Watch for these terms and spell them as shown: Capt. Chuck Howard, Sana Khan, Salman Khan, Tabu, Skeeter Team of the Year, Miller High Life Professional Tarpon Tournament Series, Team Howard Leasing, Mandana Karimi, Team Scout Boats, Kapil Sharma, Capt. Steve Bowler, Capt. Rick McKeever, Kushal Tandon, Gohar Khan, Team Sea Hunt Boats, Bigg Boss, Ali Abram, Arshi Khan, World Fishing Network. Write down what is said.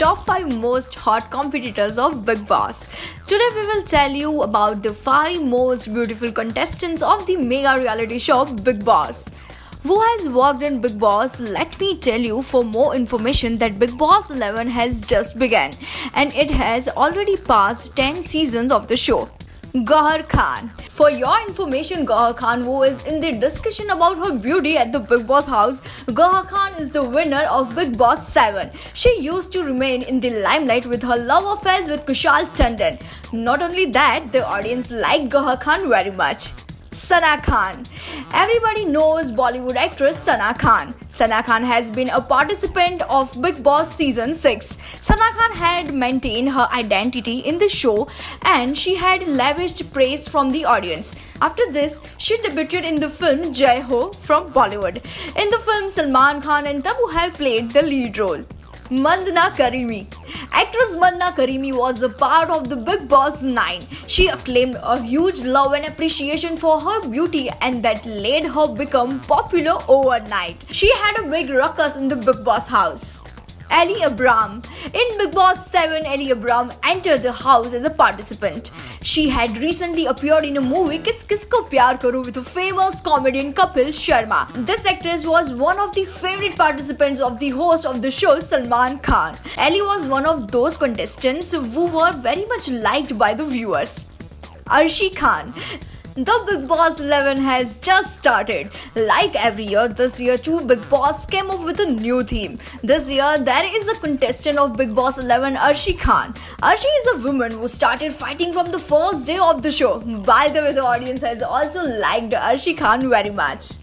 top 5 most hot competitors of Bigg Boss. Today we will tell you about the 5 most beautiful contestants of the mega reality show Bigg Boss. Who has worked in Bigg Boss? Let me tell you for more information that Bigg Boss 11 has just begun and it has already passed 10 seasons of the show. Gohar Khan. For your information, Gohar Khan, who is in the discussion about her beauty at the Bigg Boss house, Gohar Khan is the winner of Bigg Boss 7. She used to remain in the limelight with her love affairs with Kushal Tandon. Not only that, the audience liked Gohar Khan very much. Sana Khan. Everybody knows Bollywood actress Sana Khan. Sana Khan has been a participant of Bigg Boss Season 6. Sana Khan had maintained her identity in the show and she had lavished praise from the audience. After this, she debuted in the film Jai Ho from Bollywood. In the film, Salman Khan and Tabu have played the lead role. Mandana Karimi. Actress Mandana Karimi was a part of the Bigg Boss 9. She acclaimed a huge love and appreciation for her beauty and that made her become popular overnight. She had a big ruckus in the Bigg Boss house. Ali Abram. In Bigg Boss 7, Ali Abram entered the house as a participant. She had recently appeared in a movie Kis Kis Ko Pyar Karu with a famous comedian Kapil Sharma. This actress was one of the favorite participants of the host of the show Salman Khan. Ali was one of those contestants who were very much liked by the viewers. Arshi Khan. The Bigg Boss 11 has just started. Like every year, this year too Bigg Boss came up with a new theme. This year there is a contestant of Bigg Boss 11, Arshi Khan. Arshi is a woman who started fighting from the first day of the show. By the way, the audience has also liked Arshi Khan very much.